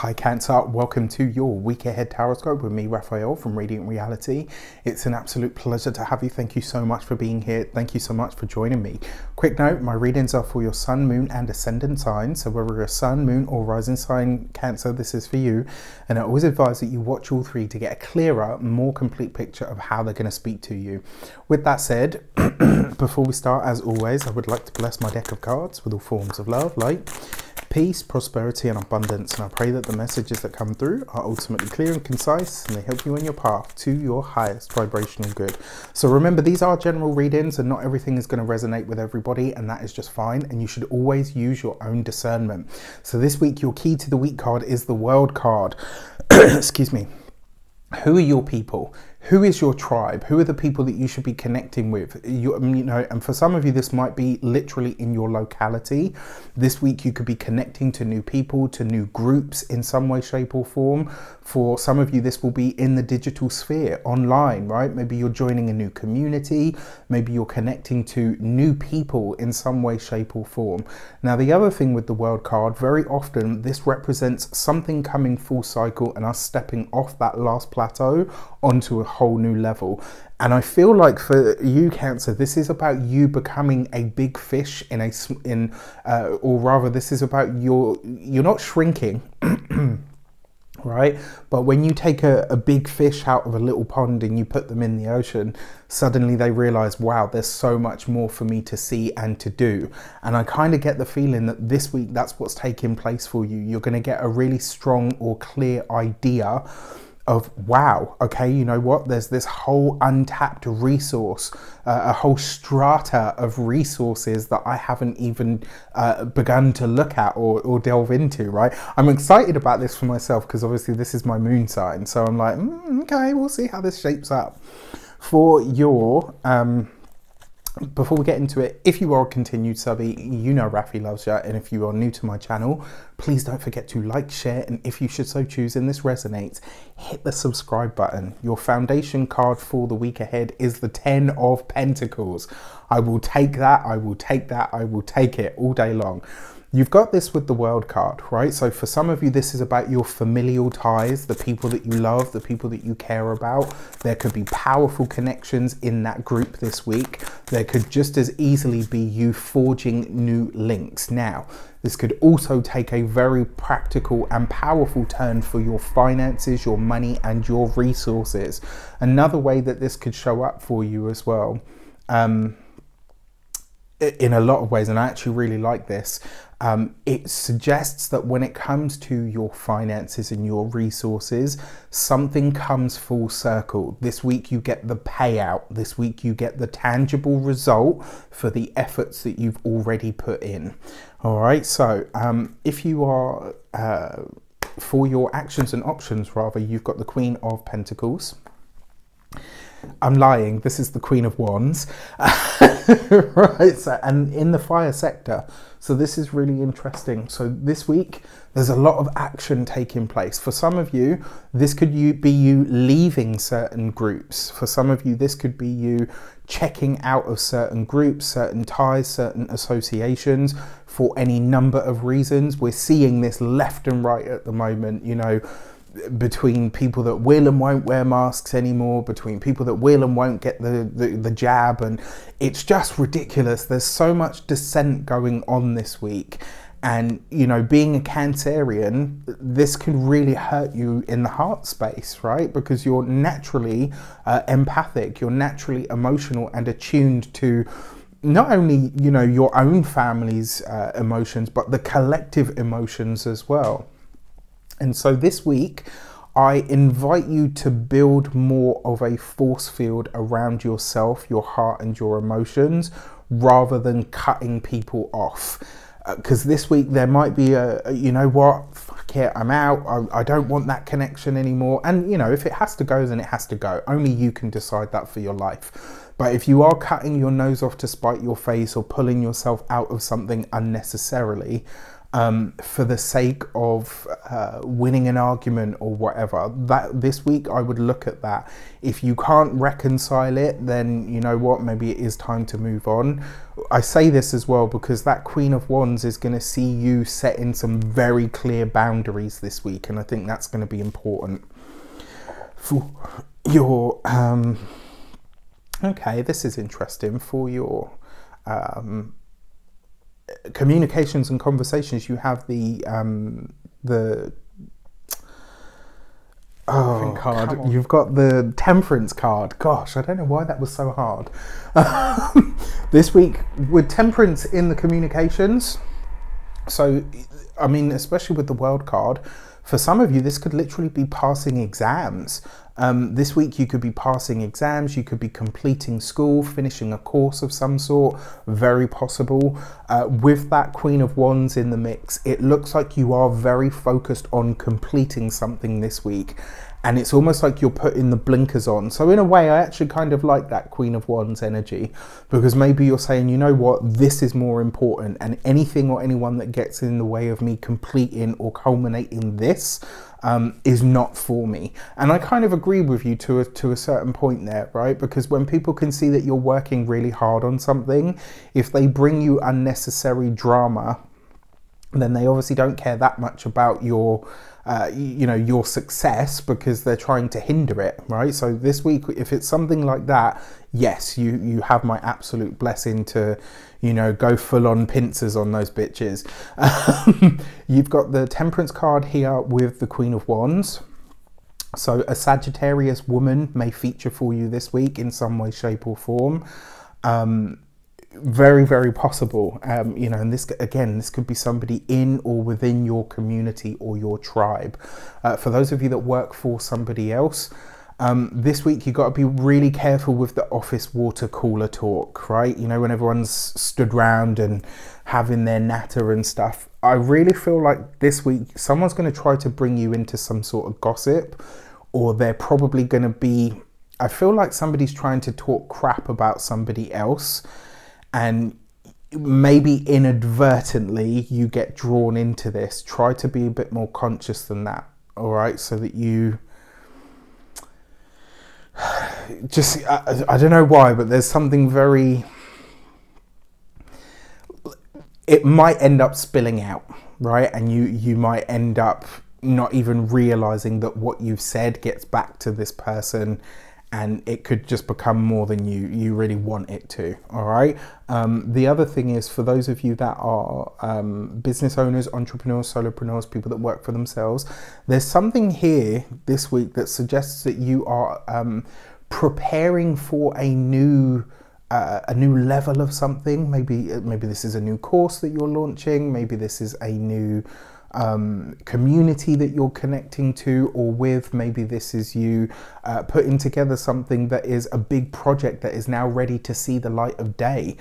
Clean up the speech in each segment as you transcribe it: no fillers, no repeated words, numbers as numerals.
Hi Cancer, welcome to your week ahead horoscope with me, Raphael, from Radiant Reality. It's an absolute pleasure to have you. Thank you so much for being here. Thank you so much for joining me. Quick note, my readings are for your sun, moon and ascendant signs. So whether you're a sun, moon or rising sign Cancer, this is for you. And I always advise that you watch all three to get a clearer, more complete picture of how they're going to speak to you. With that said, before we start, as always, I would like to bless my deck of cards with all forms of love, light, peace, prosperity and abundance, and I pray that the messages that come through are ultimately clear and concise and they help you on your path to your highest vibrational good. So remember, these are general readings and not everything is going to resonate with everybody, and that is just fine, and you should always use your own discernment. So this week your key to the week card is the World card. Excuse me. Who are your people? Who is your tribe? Who are the people that you should be connecting with? You know, and for some of you, this might be literally in your locality. This week, you could be connecting to new people, to new groups in some way, shape or form. For some of you, this will be in the digital sphere, online, right? Maybe you're joining a new community. Maybe you're connecting to new people in some way, shape or form. Now, the other thing with the World card, very often this represents something coming full cycle and us stepping off that last plateau onto a whole new level. And I feel like for you, Cancer, this is about you becoming a big fish in a or rather this is about you're not shrinking, right? But when you take a big fish out of a little pond and you put them in the ocean, suddenly they realize, wow, there's so much more for me to see and to do. And I kind of get the feeling that this week that's what's taking place for you. You're going to get a really strong or clear idea of, wow, okay, you know what, there's this whole untapped resource, a whole strata of resources that I haven't even begun to look at or delve into, right? I'm excited about this for myself because obviously this is my moon sign, so I'm like, okay, we'll see how this shapes up. For your before we get into it, if you are a continued subby, you know Rafi loves you, and if you are new to my channel, please don't forget to like, share, and if you should so choose and this resonates, hit the subscribe button. Your foundation card for the week ahead is the Ten of Pentacles. I will take that, I will take that, I will take it all day long. You've got this with the World card, right? So for some of you, this is about your familial ties, the people that you love, the people that you care about. There could be powerful connections in that group this week. There could just as easily be you forging new links. Now, this could also take a very practical and powerful turn for your finances, your money, and your resources. Another way that this could show up for you as well, in a lot of ways, and I actually really like this, it suggests that when it comes to your finances and your resources, something comes full circle. This week you get the payout. This week you get the tangible result for the efforts that you've already put in. All right, so if you are, for your actions and options rather, you've got the Queen of Pentacles. I'm lying, this is the Queen of Wands. Right, so, and in the fire sector. So this is really interesting. So this week, there's a lot of action taking place. For some of you, this could be you leaving certain groups. For some of you, this could be you checking out of certain groups, certain ties, certain associations for any number of reasons. We're seeing this left and right at the moment, you know, between people that will and won't wear masks anymore, between people that will and won't get the jab, and it's just ridiculous. There's so much dissent going on this week, and you know, being a Cancerian, this can really hurt you in the heart space, right? Because you're naturally empathic, you're naturally emotional and attuned to not only, you know, your own family's emotions, but the collective emotions as well. And so this week, I invite you to build more of a force field around yourself, your heart and your emotions, rather than cutting people off. Because this week there might be a, you know what, fuck it, I'm out, I don't want that connection anymore. And you know, if it has to go, then it has to go. Only you can decide that for your life. But if you are cutting your nose off to spite your face or pulling yourself out of something unnecessarily, for the sake of winning an argument or whatever. That this week I would look at that. If you can't reconcile it, then you know what, maybe it is time to move on. I say this as well because that Queen of Wands is going to see you setting some very clear boundaries this week, and I think that's going to be important for your okay, this is interesting, for your communications and conversations. You have the oh, card. You've got the Temperance card. Gosh, I don't know why that was so hard. This week with Temperance in the communications. So, I mean, especially with the World card, for some of you, this could literally be passing exams. This week you could be passing exams, you could be completing school, finishing a course of some sort, very possible. With that Queen of Wands in the mix, it looks like you are very focused on completing something this week. And it's almost like you're putting the blinkers on. So in a way, I actually kind of like that Queen of Wands energy, because maybe you're saying, you know what, this is more important, and anything or anyone that gets in the way of me completing or culminating this is not for me. And I kind of agree with you to a certain point there, right? Because when people can see that you're working really hard on something, if they bring you unnecessary drama, then they obviously don't care that much about your you know, your success, because they're trying to hinder it, right? So this week, if it's something like that, yes, you have my absolute blessing to, you know, go full-on pincers on those bitches. You've got the Temperance card here with the Queen of Wands. So a Sagittarius woman may feature for you this week in some way, shape or form. Very, very possible, you know, and this, again, this could be somebody in or within your community or your tribe. For those of you that work for somebody else, this week you've got to be really careful with the office water cooler talk, right? You know, when everyone's stood round and having their natter and stuff, I really feel like this week someone's going to try to bring you into some sort of gossip, or they're probably going to be, I feel like somebody's trying to talk crap about somebody else, and maybe inadvertently you get drawn into this. Try to be a bit more conscious than that, all right? So that you just, I don't know why, but there's something very, it might end up spilling out, right? And you might end up not even realizing that what you've said gets back to this person, and it could just become more than you really want it to, all right? The other thing is, for those of you that are business owners, entrepreneurs, solopreneurs, people that work for themselves, there's something here this week that suggests that you are preparing for a new level of something. Maybe this is a new course that you're launching, maybe this is a new community that you're connecting to or with, maybe this is you putting together something that is a big project that is now ready to see the light of day.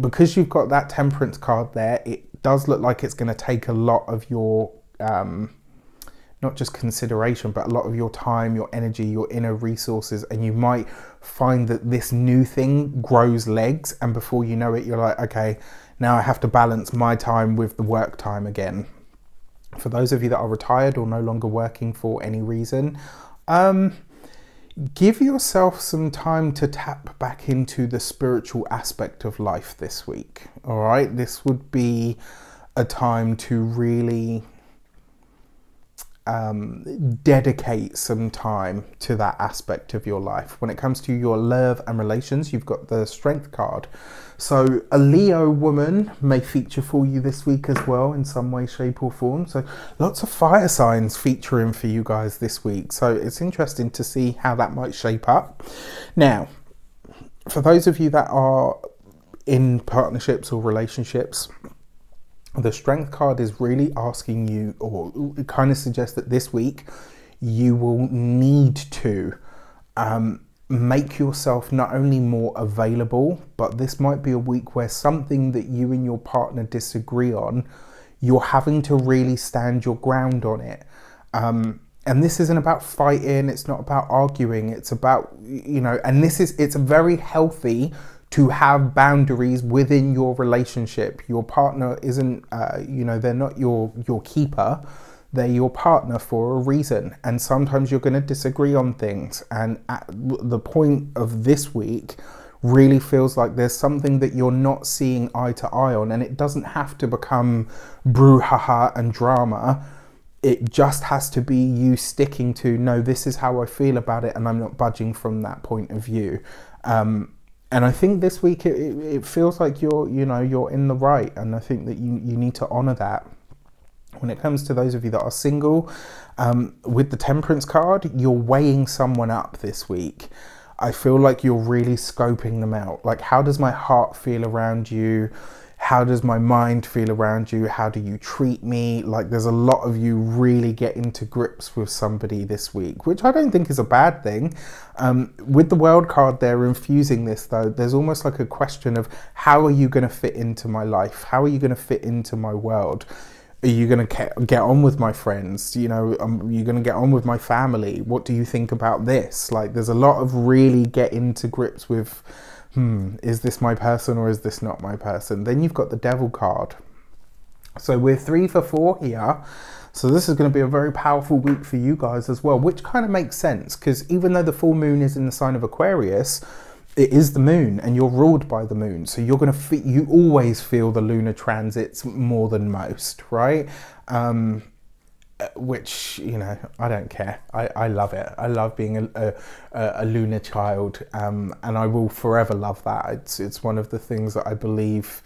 Because you've got that Temperance card there, it does look like it's going to take a lot of your not just consideration, but a lot of your time, your energy, your inner resources, and you might find that this new thing grows legs, and before you know it, you're like, okay, now I have to balance my time with the work time again. For those of you that are retired or no longer working for any reason, give yourself some time to tap back into the spiritual aspect of life this week, all right? This would be a time to really dedicate some time to that aspect of your life. When it comes to your love and relations, you've got the Strength card. So a Leo woman may feature for you this week as well in some way, shape or form. So lots of fire signs featuring for you guys this week. So it's interesting to see how that might shape up. Now, for those of you that are in partnerships or relationships, the Strength card is really asking you, or it kind of suggests that this week you will need to make yourself not only more available, but this might be a week where something that you and your partner disagree on, you're having to really stand your ground on it. And this isn't about fighting, it's not about arguing, it's about, you know, and it's a very healthy to have boundaries within your relationship. Your partner isn't, you know, they're not your keeper. They're your partner for a reason. And sometimes you're going to disagree on things. And at the point of this week, really feels like there's something that you're not seeing eye to eye on. And it doesn't have to become brouhaha and drama. It just has to be you sticking to, no, this is how I feel about it, and I'm not budging from that point of view. And I think this week it feels like you're, you know, you're in the right, and I think that you need to honor that. When it comes to those of you that are single, with the Temperance card, you're weighing someone up this week. I feel like you're really scoping them out. Like, how does my heart feel around you? How does my mind feel around you? How do you treat me? Like, there's a lot of you really getting to grips with somebody this week, which I don't think is a bad thing. With the World card, they're infusing this though. There's almost like a question of, how are you going to fit into my life? How are you going to fit into my world? Are you going to get on with my friends? You know, are you going to get on with my family? What do you think about this? Like, there's a lot of really getting to grips with, is this my person or is this not my person? Then you've got the Devil card. So we're 3 for 4 here. So this is going to be a very powerful week for you guys as well, which kind of makes sense, because even though the full moon is in the sign of Aquarius, it is the moon and you're ruled by the moon. So you're going to, you always feel the lunar transits more than most, right? Which, you know, I don't care. I love it. I love being a lunar child, and I will forever love that. It's one of the things that I believe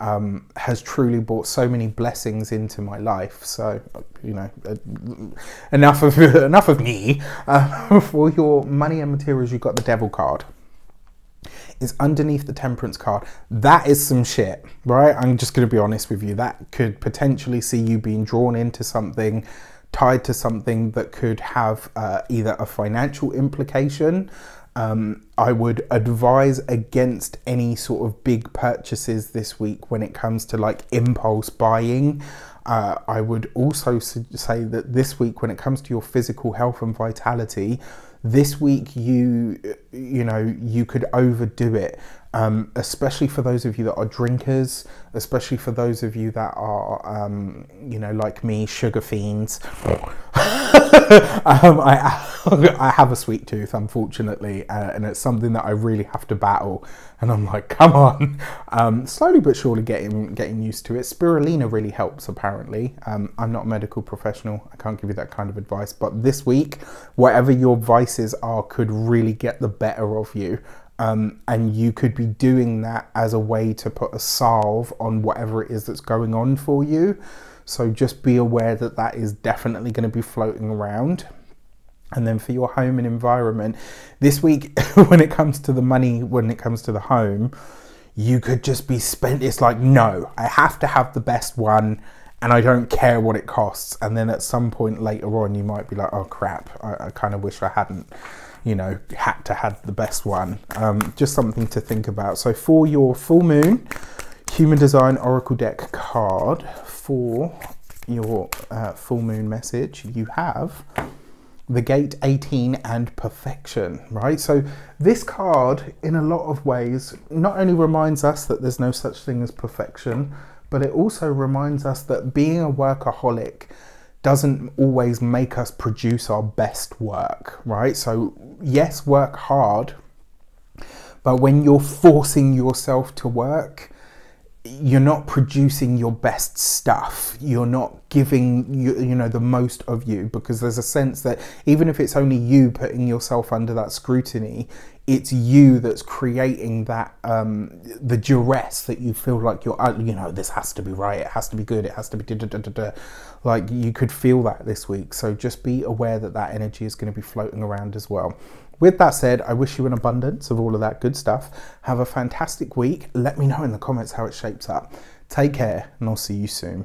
has truly brought so many blessings into my life. So, you know, enough of me. For your money and materials, you've got the Devil card. It's underneath the Temperance card. That is some shit, right? I'm just going to be honest with you. That could potentially see you being drawn into something, tied to something that could have either a financial implication. I would advise against any sort of big purchases this week when it comes to like impulse buying. I would also say that this week, when it comes to your physical health and vitality, this week you know, you could overdo it, especially for those of you that are drinkers, especially for those of you that are, you know, like me, sugar fiends. I have a sweet tooth, unfortunately, and it's something that I really have to battle, and I'm like, come on. Slowly but surely getting used to it. Spirulina really helps, apparently. I'm not a medical professional, I can't give you that kind of advice, but this week, whatever your vices are could really get the better of you, and you could be doing that as a way to put a salve on whatever it is that's going on for you. So just be aware that that is definitely going to be floating around. And then for your home and environment, this week, when it comes to the money, when it comes to the home, you could just be spent. It's like, no, I have to have the best one and I don't care what it costs. And then at some point later on, you might be like, oh crap, I kind of wish I hadn't, you know, had to have the best one. Just something to think about. So for your full moon Human Design Oracle Deck card, for your full moon message, you have the Gate 18 and Perfection, right? So this card, in a lot of ways, not only reminds us that there's no such thing as perfection, but it also reminds us that being a workaholic doesn't always make us produce our best work, right? So yes, work hard, but when you're forcing yourself to work, you're not producing your best stuff. You're not giving, you know, the most of you, because there's a sense that even if it's only you putting yourself under that scrutiny, it's you that's creating that, the duress that you feel like you're, you know, this has to be right, it has to be good, it has to be da-da-da-da-da. Like, you could feel that this week. So just be aware that that energy is going to be floating around as well. With that said, I wish you an abundance of all of that good stuff. Have a fantastic week. Let me know in the comments how it shapes up. Take care, and I'll see you soon.